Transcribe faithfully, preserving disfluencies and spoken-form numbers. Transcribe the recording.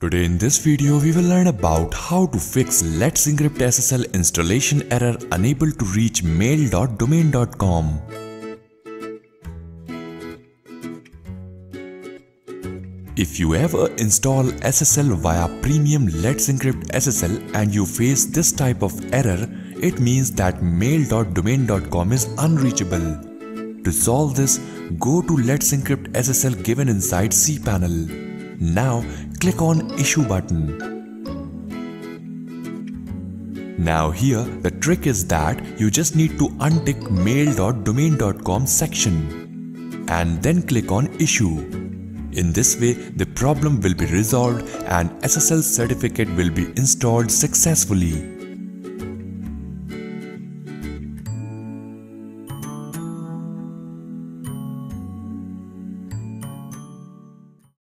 Today in this video, we will learn about how to fix Let's Encrypt S S L installation error unable to reach mail dot domain dot com. If you ever install S S L via premium Let's Encrypt S S L and you face this type of error, it means that mail dot domain dot com is unreachable. To solve this, go to Let's Encrypt S S L given inside cPanel. Now click on Issue button. Now here the trick is that you just need to untick mail dot domain dot com section and then click on Issue. In this way the problem will be resolved and S S L certificate will be installed successfully.